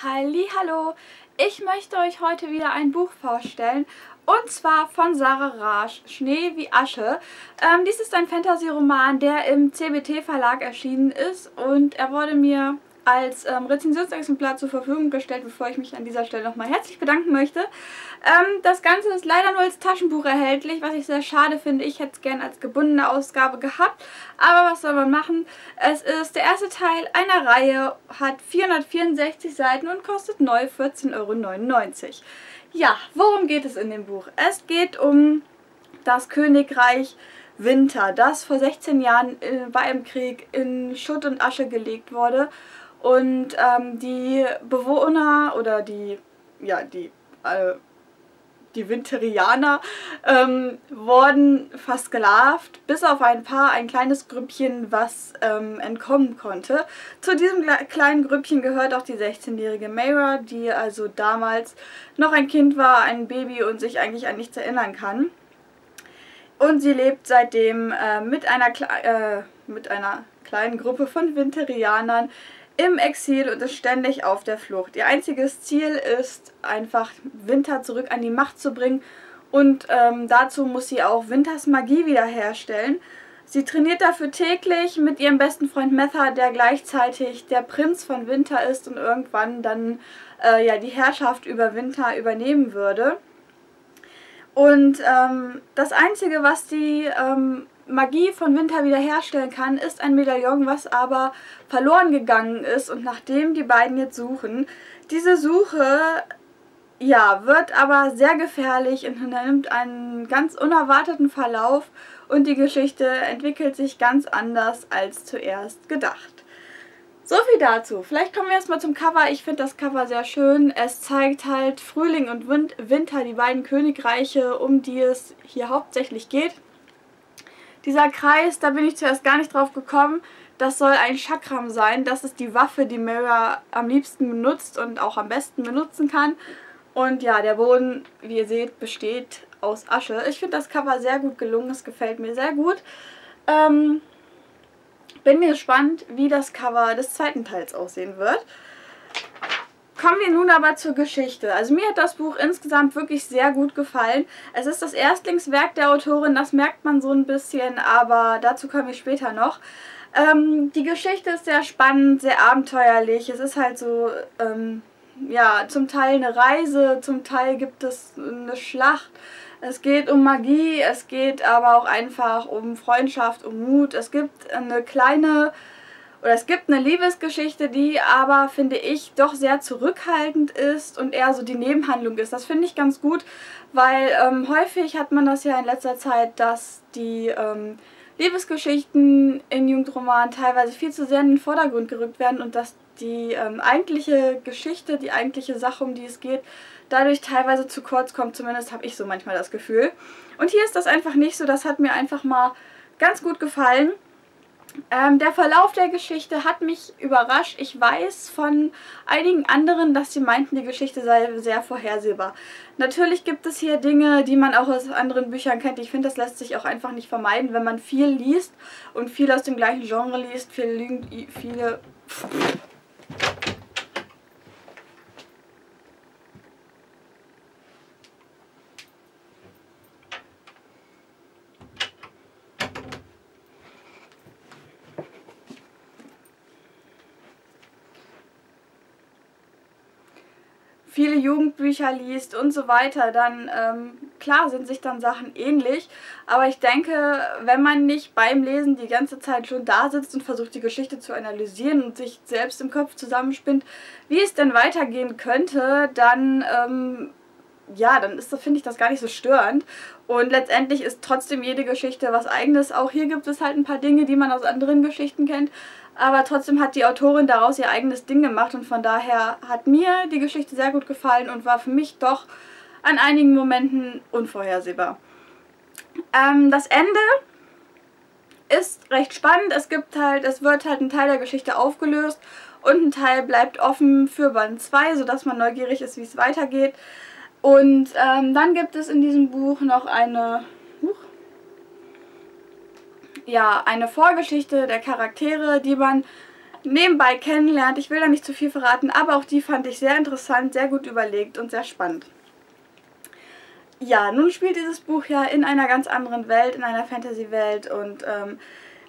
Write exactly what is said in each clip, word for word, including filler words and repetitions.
Hallihallo, ich möchte euch heute wieder ein Buch vorstellen und zwar von Sarah Raasch, Schnee wie Asche. Ähm, dies ist ein Fantasy-Roman, der im C B T-Verlag erschienen ist und er wurde mir als ähm, Rezensionsexemplar zur Verfügung gestellt, bevor ich mich an dieser Stelle nochmal herzlich bedanken möchte. Ähm, das Ganze ist leider nur als Taschenbuch erhältlich, was ich sehr schade finde. Ich hätte es gern als gebundene Ausgabe gehabt, aber was soll man machen? Es ist der erste Teil einer Reihe, hat vierhundertvierundsechzig Seiten und kostet neu vierzehn Euro neunundneunzig. Ja, worum geht es in dem Buch? Es geht um das Königreich Winter, das vor sechzehn Jahren äh, bei einem Krieg in Schutt und Asche gelegt wurde. Und ähm, die Bewohner oder die, ja, die, äh, die Winterianer ähm, wurden versklavt, bis auf ein paar, ein kleines Grüppchen, was ähm, entkommen konnte. Zu diesem kleinen Grüppchen gehört auch die sechzehnjährige Meira, die also damals noch ein Kind war, ein Baby und sich eigentlich an nichts erinnern kann. Und sie lebt seitdem äh, mit, einer äh, mit einer kleinen Gruppe von Winterianern im Exil und ist ständig auf der Flucht. Ihr einziges Ziel ist einfach, Winter zurück an die Macht zu bringen und ähm, dazu muss sie auch Winters Magie wiederherstellen. Sie trainiert dafür täglich mit ihrem besten Freund Mather, der gleichzeitig der Prinz von Winter ist und irgendwann dann äh, ja, die Herrschaft über Winter übernehmen würde. Und ähm, das Einzige, was die ähm, Magie von Winter wiederherstellen kann, ist ein Medaillon, was aber verloren gegangen ist und nachdem die beiden jetzt suchen. Diese Suche, ja, wird aber sehr gefährlich und nimmt einen ganz unerwarteten Verlauf und die Geschichte entwickelt sich ganz anders als zuerst gedacht. So viel dazu. Vielleicht kommen wir erstmal zum Cover. Ich finde das Cover sehr schön. Es zeigt halt Frühling und Winter, die beiden Königreiche, um die es hier hauptsächlich geht. Dieser Kreis, da bin ich zuerst gar nicht drauf gekommen, das soll ein Chakram sein. Das ist die Waffe, die Meira am liebsten benutzt und auch am besten benutzen kann. Und ja, der Boden, wie ihr seht, besteht aus Asche. Ich finde das Cover sehr gut gelungen, es gefällt mir sehr gut. Ähm, bin mir gespannt, wie das Cover des zweiten Teils aussehen wird. Kommen wir nun aber zur Geschichte. Also mir hat das Buch insgesamt wirklich sehr gut gefallen. Es ist das Erstlingswerk der Autorin, das merkt man so ein bisschen, aber dazu kommen wir später noch. Ähm, die Geschichte ist sehr spannend, sehr abenteuerlich. Es ist halt so, ähm, ja, zum Teil eine Reise, zum Teil gibt es eine Schlacht. Es geht um Magie, es geht aber auch einfach um Freundschaft, um Mut. Es gibt eine kleine... Oder es gibt eine Liebesgeschichte, die aber, finde ich, doch sehr zurückhaltend ist und eher so die Nebenhandlung ist. Das finde ich ganz gut, weil ähm, häufig hat man das ja in letzter Zeit, dass die ähm, Liebesgeschichten in Jugendromanen teilweise viel zu sehr in den Vordergrund gerückt werden und dass die ähm, eigentliche Geschichte, die eigentliche Sache, um die es geht, dadurch teilweise zu kurz kommt. Zumindest habe ich so manchmal das Gefühl. Und hier ist das einfach nicht so. Das hat mir einfach mal ganz gut gefallen. Ähm, der Verlauf der Geschichte hat mich überrascht. Ich weiß von einigen anderen, dass sie meinten, die Geschichte sei sehr vorhersehbar. Natürlich gibt es hier Dinge, die man auch aus anderen Büchern kennt. Ich finde, das lässt sich auch einfach nicht vermeiden, wenn man viel liest und viel aus dem gleichen Genre liest, viel, viele... viele Jugendbücher liest und so weiter, dann ähm, klar sind sich dann Sachen ähnlich, aber ich denke, wenn man nicht beim Lesen die ganze Zeit schon da sitzt und versucht, die Geschichte zu analysieren und sich selbst im Kopf zusammenspinnt, wie es denn weitergehen könnte, dann ähm, ja, dann ist das, finde ich, das gar nicht so störend und letztendlich ist trotzdem jede Geschichte was Eigenes. Auch hier gibt es halt ein paar Dinge, die man aus anderen Geschichten kennt, aber trotzdem hat die Autorin daraus ihr eigenes Ding gemacht und von daher hat mir die Geschichte sehr gut gefallen und war für mich doch an einigen Momenten unvorhersehbar. Ähm, das Ende ist recht spannend. Es gibt halt, es wird halt ein Teil der Geschichte aufgelöst und ein Teil bleibt offen für Band zwei, sodass man neugierig ist, wie es weitergeht. Und ähm, dann gibt es in diesem Buch noch eine... ja, eine Vorgeschichte der Charaktere, die man nebenbei kennenlernt. Ich will da nicht zu viel verraten, aber auch die fand ich sehr interessant, sehr gut überlegt und sehr spannend. Ja, nun spielt dieses Buch ja in einer ganz anderen Welt, in einer Fantasy-Welt, und ähm,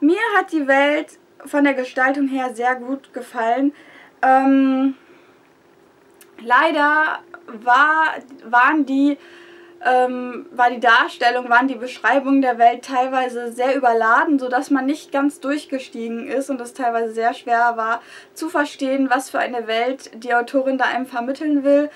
mir hat die Welt von der Gestaltung her sehr gut gefallen. Ähm, leider war, waren die, ähm, war die Darstellung, waren die Beschreibungen der Welt teilweise sehr überladen, sodass man nicht ganz durchgestiegen ist und es teilweise sehr schwer war zu verstehen, was für eine Welt die Autorin da einem vermitteln will.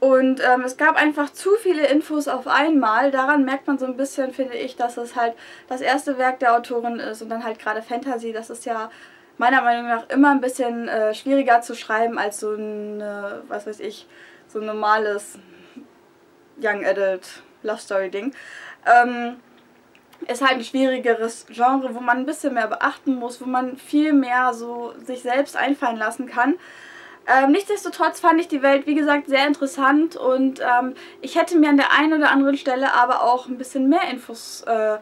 Und ähm, es gab einfach zu viele Infos auf einmal. Daran merkt man so ein bisschen, finde ich, dass es halt das erste Werk der Autorin ist und dann halt gerade Fantasy. Das ist ja meiner Meinung nach immer ein bisschen äh, schwieriger zu schreiben als so ein, was weiß ich, so ein normales Young Adult Love Story Ding. Ähm, ist halt ein schwierigeres Genre, wo man ein bisschen mehr beachten muss, wo man viel mehr so sich selbst einfallen lassen kann. Ähm, nichtsdestotrotz fand ich die Welt, wie gesagt, sehr interessant, und ähm, ich hätte mir an der einen oder anderen Stelle aber auch ein bisschen mehr Infos äh,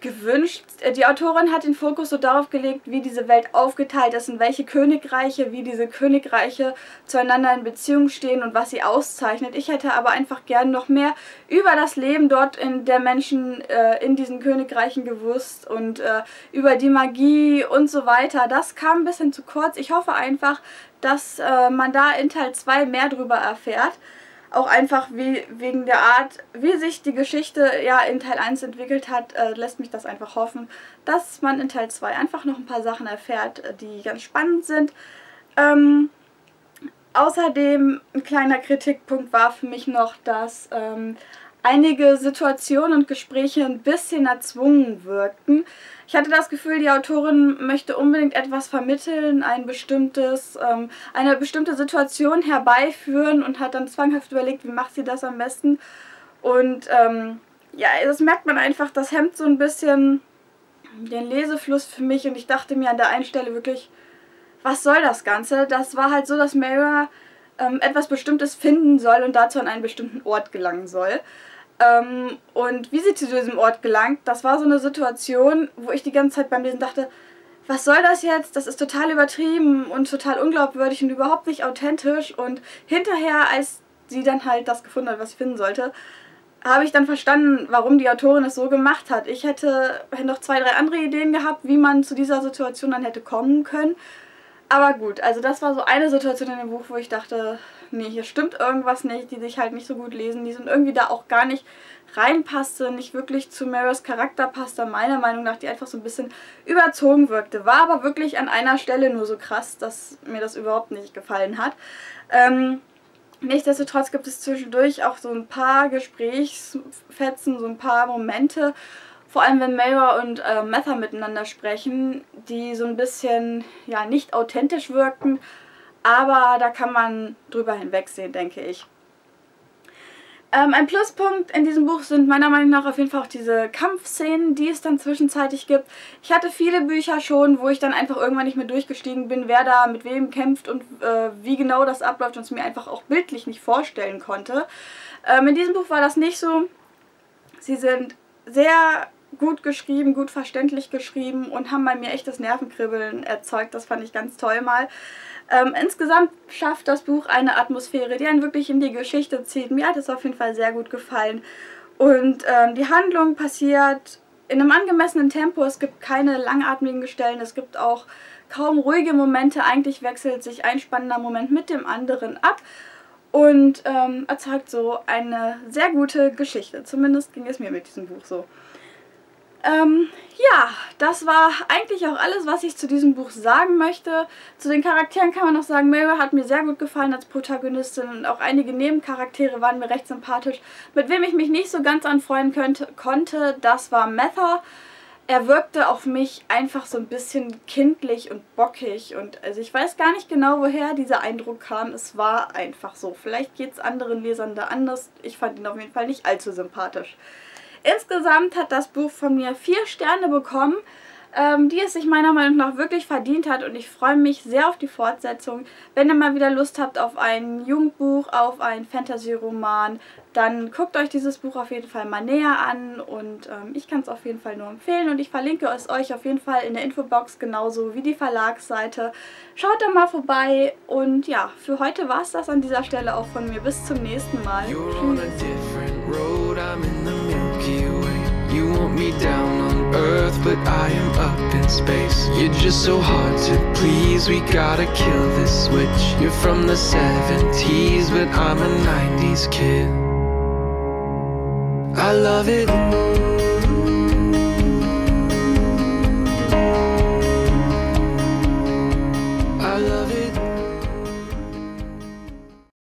gewünscht. Die Autorin hat den Fokus so darauf gelegt, wie diese Welt aufgeteilt ist und welche Königreiche, wie diese Königreiche zueinander in Beziehung stehen und was sie auszeichnet. Ich hätte aber einfach gern noch mehr über das Leben dort in der Menschen äh, in diesen Königreichen gewusst und äh, über die Magie und so weiter. Das kam ein bisschen zu kurz. Ich hoffe einfach, dass äh, man da in Teil zwei mehr drüber erfährt. Auch einfach wie, wegen der Art, wie sich die Geschichte ja in Teil eins entwickelt hat, äh, lässt mich das einfach hoffen, dass man in Teil zwei einfach noch ein paar Sachen erfährt, die ganz spannend sind. Ähm, außerdem ein kleiner Kritikpunkt war für mich noch, dass ähm, einige Situationen und Gespräche ein bisschen erzwungen wirkten. Ich hatte das Gefühl, die Autorin möchte unbedingt etwas vermitteln, ein bestimmtes, ähm, eine bestimmte Situation herbeiführen, und hat dann zwanghaft überlegt, wie macht sie das am besten. Und ähm, ja, das merkt man einfach, das hemmt so ein bisschen den Lesefluss für mich, und ich dachte mir an der einen Stelle wirklich, was soll das Ganze? Das war halt so, dass Meira ähm, etwas Bestimmtes finden soll und dazu an einen bestimmten Ort gelangen soll. Ähm, und wie sie zu diesem Ort gelangt, das war so eine Situation, wo ich die ganze Zeit beim Lesen dachte, was soll das jetzt? Das ist total übertrieben und total unglaubwürdig und überhaupt nicht authentisch. Und hinterher, als sie dann halt das gefunden hat, was sie finden sollte, habe ich dann verstanden, warum die Autorin es so gemacht hat. Ich hätte noch zwei, drei andere Ideen gehabt, wie man zu dieser Situation dann hätte kommen können. Aber gut, also das war so eine Situation in dem Buch, wo ich dachte, nee, hier stimmt irgendwas nicht, die sich halt nicht so gut lesen, die sind irgendwie da auch gar nicht reinpasste, nicht wirklich zu Meiras Charakter passte, meiner Meinung nach, die einfach so ein bisschen überzogen wirkte. War aber wirklich an einer Stelle nur so krass, dass mir das überhaupt nicht gefallen hat. Ähm, nichtsdestotrotz gibt es zwischendurch auch so ein paar Gesprächsfetzen, so ein paar Momente, vor allem wenn Meira und äh, Mather miteinander sprechen, die so ein bisschen, ja, nicht authentisch wirken, aber da kann man drüber hinwegsehen, denke ich. Ähm, ein Pluspunkt in diesem Buch sind meiner Meinung nach auf jeden Fall auch diese Kampfszenen, die es dann zwischenzeitlich gibt. Ich hatte viele Bücher schon, wo ich dann einfach irgendwann nicht mehr durchgestiegen bin, wer da mit wem kämpft und äh, wie genau das abläuft, und es mir einfach auch bildlich nicht vorstellen konnte. Ähm, in diesem Buch war das nicht so. Sie sind sehr gut geschrieben, gut verständlich geschrieben und haben bei mir echt das Nervenkribbeln erzeugt. Das fand ich ganz toll mal. Ähm, insgesamt schafft das Buch eine Atmosphäre, die einen wirklich in die Geschichte zieht. Mir hat es auf jeden Fall sehr gut gefallen. Und ähm, die Handlung passiert in einem angemessenen Tempo. Es gibt keine langatmigen Stellen. Es gibt auch kaum ruhige Momente. Eigentlich wechselt sich ein spannender Moment mit dem anderen ab. Und ähm, erzeugt so eine sehr gute Geschichte. Zumindest ging es mir mit diesem Buch so. Ähm, ja, das war eigentlich auch alles, was ich zu diesem Buch sagen möchte. Zu den Charakteren kann man noch sagen, Meira hat mir sehr gut gefallen als Protagonistin, und auch einige Nebencharaktere waren mir recht sympathisch. Mit wem ich mich nicht so ganz anfreunden könnte, konnte, das war Mather. Er wirkte auf mich einfach so ein bisschen kindlich und bockig, und also ich weiß gar nicht genau, woher dieser Eindruck kam. Es war einfach so. Vielleicht geht es anderen Lesern da anders. Ich fand ihn auf jeden Fall nicht allzu sympathisch. Insgesamt hat das Buch von mir vier Sterne bekommen. ähm, die es sich meiner Meinung nach wirklich verdient hat. Und ich freue mich sehr auf die Fortsetzung. Wenn ihr mal wieder Lust habt auf ein Jugendbuch, auf einen Fantasy-Roman, dann guckt euch dieses Buch auf jeden Fall mal näher an. Und ähm, ich kann es auf jeden Fall nur empfehlen. Und ich verlinke es euch auf jeden Fall in der Infobox, genauso wie die Verlagsseite. Schaut da mal vorbei. Und ja, für heute war es das an dieser Stelle auch von mir. Bis zum nächsten Mal. Tschüss. You want me down on earth, but I am up in space. You're just so hard to please, we gotta kill this switch. You're from the seventies, but I'm a nineties kid. I love it.